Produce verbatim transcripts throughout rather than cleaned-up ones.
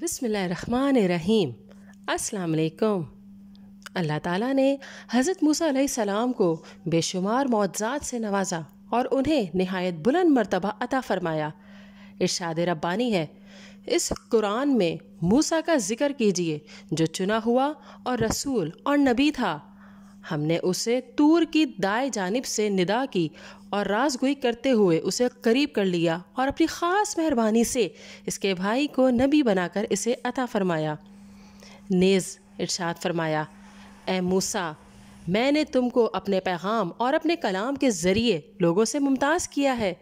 बिस्मिल्लाहिर्रहमानिर्रहीम। अस्सलाम वालेकुम। अल्लाह ताला ने हज़रत मूसा अलैहिस्सलाम को बेशुमार मौज़ज़ात से नवाजा और उन्हें नहायत बुलंद मर्तबा अता फ़रमाया। इरशाद रब्बानी है, इस कुरान में मूसा का ज़िक्र कीजिए जो चुना हुआ और रसूल और नबी था। हमने उसे तूर की दाएं जानिब से निदा की और राजगुई करते हुए उसे करीब कर लिया और अपनी ख़ास मेहरबानी से इसके भाई को नबी बनाकर इसे अता फ़रमाया। नेज़ इरशाद फ़रमाया, ए मूसा, मैंने तुमको अपने पैगाम और अपने कलाम के ज़रिए लोगों से मुमताज़ किया है,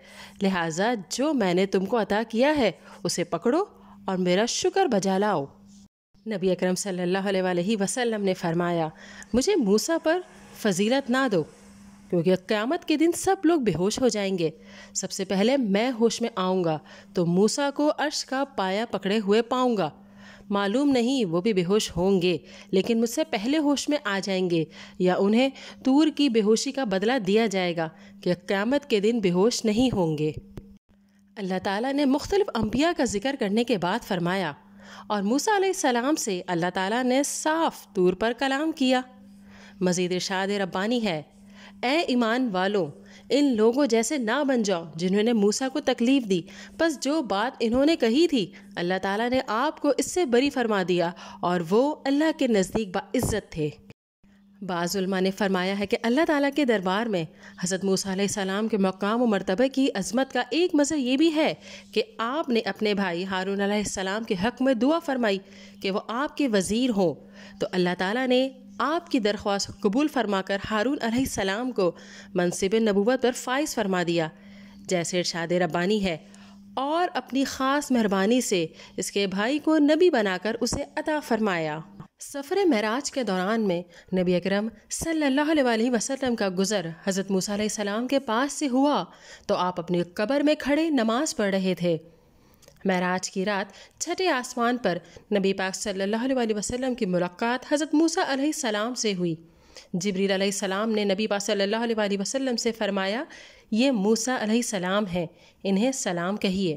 लिहाजा जो मैंने तुमको अता किया है उसे पकड़ो और मेरा शुक्र बजा लाओ। नबी अकरम सल्लल्लाहु अलैहि वसल्लम ने फ़रमाया, मुझे मूसा पर फ़जीलत ना दो क्योंकि क़यामत के दिन सब लोग बेहोश हो जाएंगे। सबसे पहले मैं होश में आऊँगा तो मूसा को अर्श का पाया पकड़े हुए पाऊँगा। मालूम नहीं वो भी बेहोश होंगे लेकिन मुझसे पहले होश में आ जाएंगे या उन्हें तूर की बेहोशी का बदला दिया जाएगा कि क़यामत के दिन बेहोश नहीं होंगे। अल्लाह ताला ने मुख्तलिफ़ अंबिया का जिक्र करने के बाद फ़रमाया, और मूसा अलैहिस्सलाम से अल्लाह ताला ने साफ तौर पर कलाम किया। मज़ीद इरशाद रब्बानी है, ए ईमान वालों, इन लोगों जैसे ना बन जाओ जिन्होंने मूसा को तकलीफ़ दी, बस जो बात इन्होंने कही थी अल्लाह ताला ने आपको इससे बरी फरमा दिया और वो अल्लाह के नज़दीक बाइज़्ज़त थे। बाज़ उलमा ने फ़रमाया है कि अल्लाह ताला के दरबार में हज़रत मूसा अलैहिस्सलाम के मक़ाम व मरतबे की अज़मत का एक मज़ा ये भी है कि आपने अपने भाई हारून अलैहिस्सलाम के हक़ में दुआ फ़रमाई कि वो आपके वज़ीर हों, तो अल्लाह ताला ने आपकी दरख्वास्त कबूल फ़रमाकर हारून अलैहिस्सलाम को मनसिब नबूवत पर फाइज़ फ़रमा दिया। जैसे इरशाद रब्बानी है, और अपनी ख़ास मेहरबानी से इसके भाई को नबी बनाकर उसे अता फ़रमाया। सफ़र महराज के दौरान में नबी अकरम सल्लल्लाहु अलैहि वसल्लम का गुज़र हज़रत मूसा अलैहिस्सलाम के पास से हुआ तो आप अपनी कब्र में खड़े नमाज़ पढ़ रहे थे। महराज की रात छठे आसमान पर नबी पाक सल्लल्लाहु अलैहि वसल्लम की मुलाकात हज़रत मूसा अलैहिस्सलाम से हुई। जिब्रील अलैहिस्सलाम ने नबी पाक सल्लल्लाहु अलैहि वसल्लम से फ़रमाया, ये मूसा अलैहिस्सलाम हैं, इन्हें सलाम कहिए।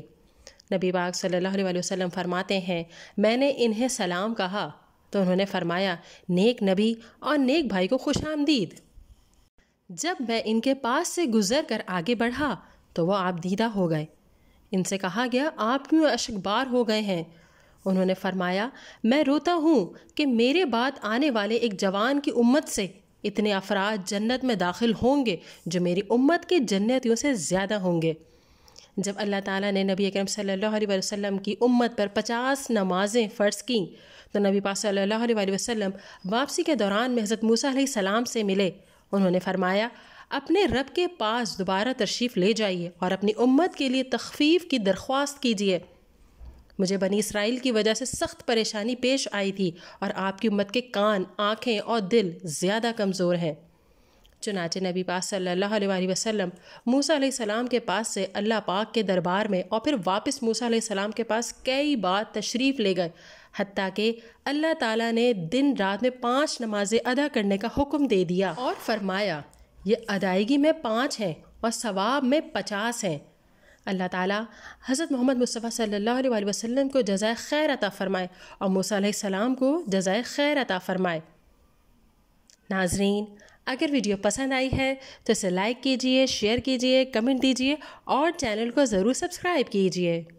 नबी पाक सल्लल्लाहु अलैहि वसल्लम फ़रमाते हैं, मैंने इन्हें सलाम कहा तो उन्होंने फ़रमाया, नेक नबी और नेक भाई को खुशामदीद। जब मैं इनके पास से गुज़र कर आगे बढ़ा तो वह आप दीदा हो गए। इनसे कहा गया, आप क्यों अशकबार हो गए हैं? उन्होंने फ़रमाया, मैं रोता हूँ कि मेरे बाद आने वाले एक जवान की उम्मत से इतने अफराद जन्नत में दाखिल होंगे जो मेरी उम्मत के जन्नतियों से ज़्यादा होंगे। जब अल्लाह ताला ने नबी अकरम सल्लल्लाहु अलैहि वसल्लम की उम्मत पर पचास नमाज़ें फ़र्ज़ कीं तो नबी पाक सल्लल्लाहु अलैहि वसल्लम वापसी के दौरान में हज़रत मूसा अलैहिस्सलाम से मिले। उन्होंने फ़रमाया, अपने रब के पास दोबारा तशरीफ़ ले जाइए और अपनी उम्मत के लिए तख़फ़ीफ़ की दरख्वास्त कीजिए। मुझे बनी इसराइल की वजह से सख्त परेशानी पेश आई थी और आपकी उम्मत के कान, आँखें और दिल ज़्यादा कमज़ोर हैं। चुनाचे नबी पाक सल्लल्लाहु अलैहि वसल्लम मूसा अलैहिस्सलाम के पास से अल्लाह पाक के दरबार में और फिर वापस मूसा अलैहिस्सलाम के पास कई बार तशरीफ़ ले गए, हत्ता कि अल्लाह ताला ने दिन रात में पाँच नमाज़ें अदा करने का हुक्म दे दिया और फ़रमाया, ये अदायगी में पाँच हैं और सवाब में पचास हैं। अल्लाह ताला हज़रत मोहम्मद मुस्तफ़ा सल्लल्लाहु अलैहि वसल्लम को जज़ाए खैर अता फ़रमाए और मूसा अलैहिस्सलाम को जज़ाए खैर अता फ़रमाए। नाजरीन, अगर वीडियो पसंद आई है तो इसे लाइक कीजिए, शेयर कीजिए, कमेंट दीजिए और चैनल को ज़रूर सब्सक्राइब कीजिए।